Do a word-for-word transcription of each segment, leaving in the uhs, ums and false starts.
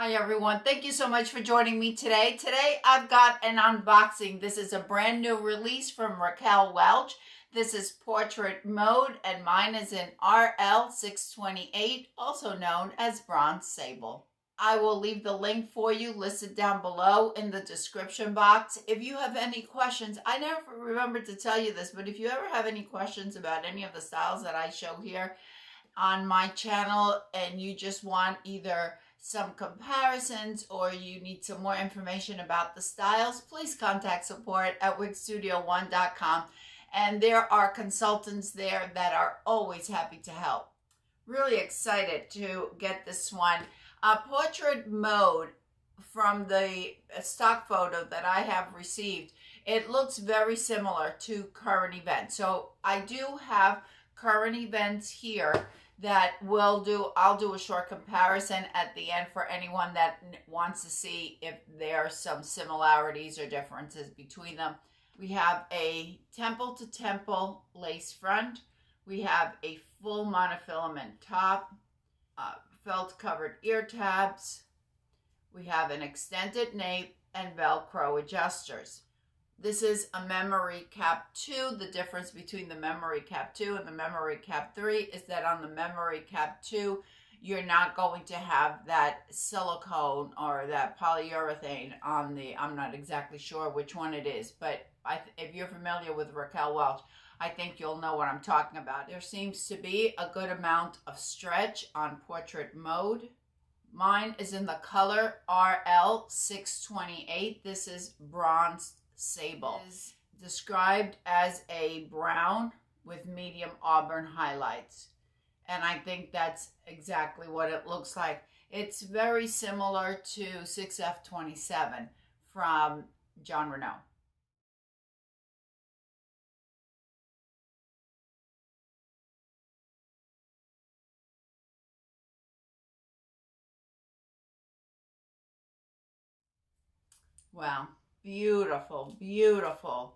Hi everyone, thank you so much for joining me today. Today I've got an unboxing. This is a brand new release from Raquel Welch. This is Portrait Mode and mine is in R L six twenty-eight, also known as Bronzed Sable. I will leave the link for you listed down below in the description box. If you have any questions, I never remember to tell you this, but if you ever have any questions about any of the styles that I show here on my channel and you just want either some comparisons or you need some more information about the styles, please contact support at wig studio one dot com. And there are consultants there that are always happy to help. Really excited to get this one. Uh, Portrait Mode, from the stock photo that I have received, it looks very similar to Current Events. So I do have Current Events here that will do, I'll do a short comparison at the end for anyone that wants to see if there are some similarities or differences between them. We have a temple to temple lace front. We have a full monofilament top. Uh, felt covered ear tabs. We have an extended nape and Velcro adjusters. This is a Memory Cap two. The difference between the Memory Cap two and the Memory Cap three is that on the Memory Cap two, you're not going to have that silicone or that polyurethane on the, I'm not exactly sure which one it is, but I, if you're familiar with Raquel Welch, I think you'll know what I'm talking about. There seems to be a good amount of stretch on Portrait Mode. Mine is in the color R L six twenty-eight. This is Bronzed Sable. It is described as a brown with medium auburn highlights. And I think that's exactly what it looks like. It's very similar to six F twenty-seven from John Renault. Wow, beautiful, beautiful.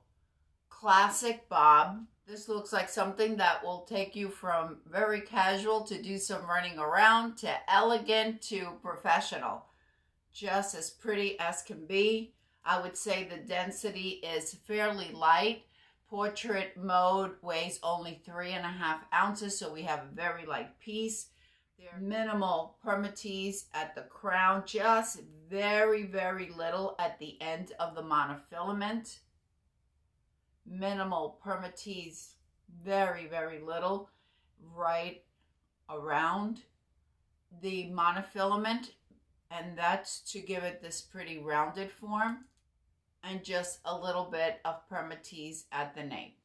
Classic bob. This looks like something that will take you from very casual to do some running around to elegant to professional. Just as pretty as can be. I would say the density is fairly light. Portrait Mode weighs only three and a half ounces, so we have a very light piece. There are minimal permatease at the crown, just very, very little at the end of the monofilament. Minimal permatease, very, very little right around the monofilament, and that's to give it this pretty rounded form, and just a little bit of permatease at the nape.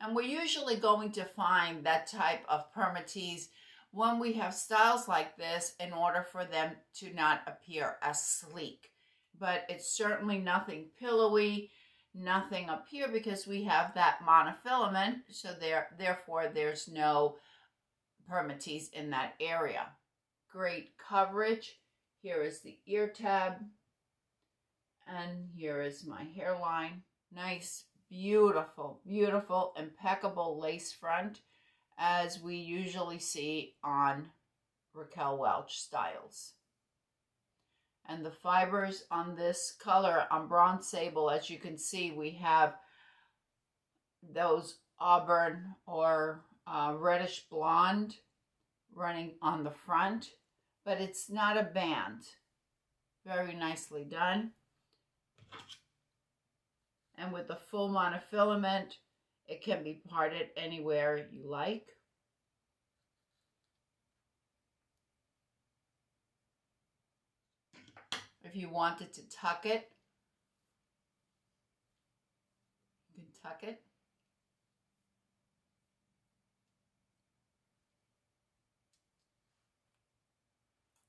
And we're usually going to find that type of permatease when we have styles like this in order for them to not appear as sleek, but it's certainly nothing pillowy, nothing up here, because we have that monofilament, so there therefore there's no permatease in that area. Great coverage. Here is the ear tab and here is my hairline. Nice, beautiful, beautiful, impeccable lace front, as we usually see on Raquel Welch styles. And the fibers on this color, on Bronzed Sable, as you can see, we have those auburn or uh, reddish blonde running on the front, but it's not a band. Very nicely done. And with the full monofilament, it can be parted anywhere you like. If you wanted to tuck it, you can tuck it.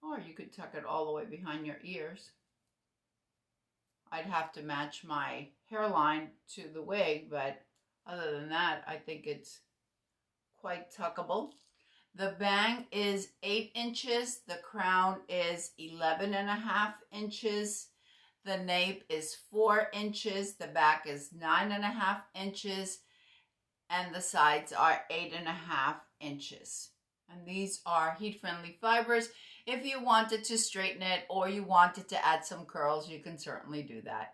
Or you could tuck it all the way behind your ears. I'd have to match my hairline to the wig, but other than that, I think it's quite tuckable. The bang is eight inches. The crown is eleven and a half inches. The nape is four inches. The back is nine and a half inches. And the sides are eight and a half inches. And these are heat-friendly fibers. If you wanted to straighten it or you wanted to add some curls, you can certainly do that.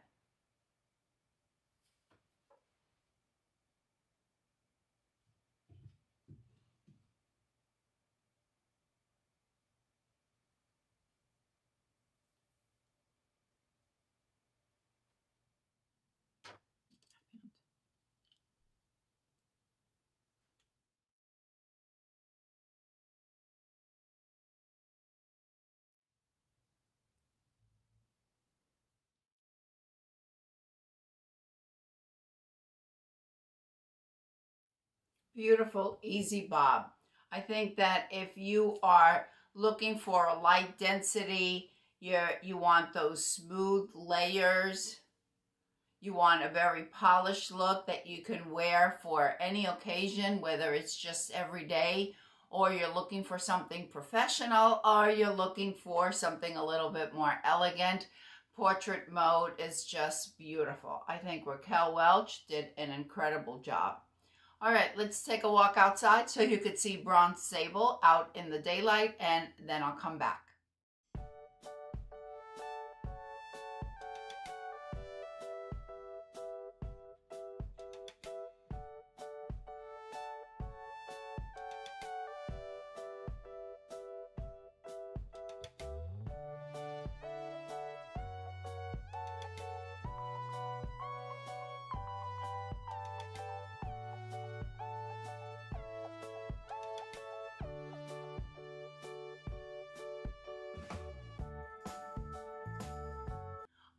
Beautiful, easy bob. I think that if you are looking for a light density, you're, you want those smooth layers, you want a very polished look that you can wear for any occasion, whether it's just every day, or you're looking for something professional, or you're looking for something a little bit more elegant, Portrait Mode is just beautiful. I think Raquel Welch did an incredible job. All right, let's take a walk outside so you could see Bronzed Sable out in the daylight, and then I'll come back.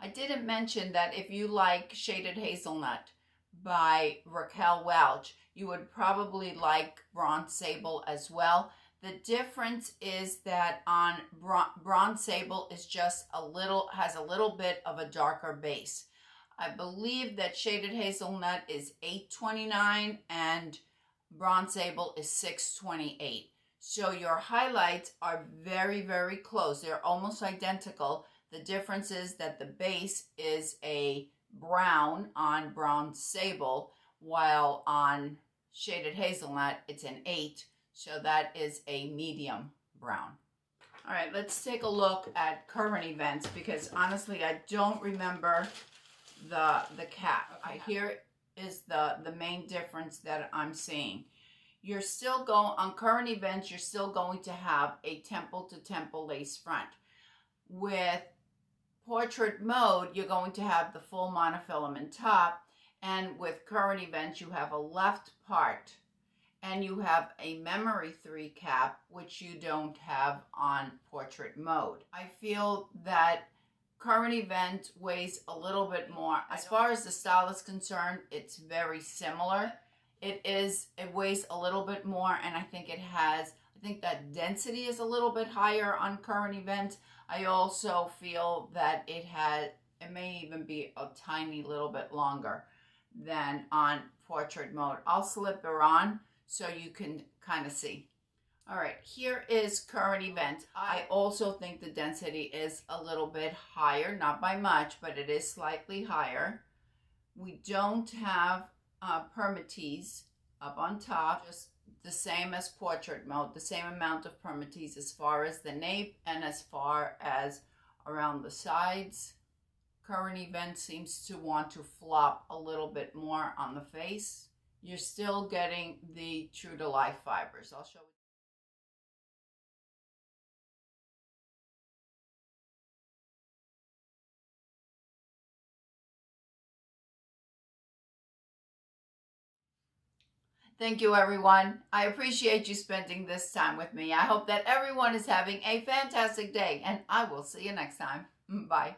I didn't mention that if you like Shaded Hazelnut by Raquel Welch, you would probably like Bronzed Sable as well. The difference is that on Bron Bronzed Sable is just a little, has a little bit of a darker base. I believe that Shaded Hazelnut is eight twenty-nine and Bronzed Sable is six twenty-eight. So your highlights are very, very close. They're almost identical. The difference is that the base is a brown on Bronzed Sable, while on Shaded Hazelnut, it's an eight. So that is a medium brown. All right, let's take a look at Current Events, because honestly, I don't remember the, the cap. Okay. Here is the, the main difference that I'm seeing. You're still going, on Current Events, you're still going to have a temple to temple lace front. With Portrait Mode, you're going to have the full monofilament top, and with Current Events, you have a left part, and you have a Memory three cap, which you don't have on Portrait Mode. I feel that Current Event weighs a little bit more. As far as the style is concerned, it's very similar. It is, it weighs a little bit more, and I think it has, I think that density is a little bit higher on Current Events. I also feel that it had, it may even be a tiny little bit longer than on Portrait Mode. I'll slip her on so you can kind of see. All right, here is Current Event. I also think the density is a little bit higher, not by much, but it is slightly higher. We don't have uh, permatease up on top, just the same as Portrait Mode, the same amount of permatease as far as the nape and as far as around the sides. Current Event seems to want to flop a little bit more on the face. You're still getting the true to life fibers. I'll show you. Thank you, everyone. I appreciate you spending this time with me. I hope that everyone is having a fantastic day, and I will see you next time. Bye.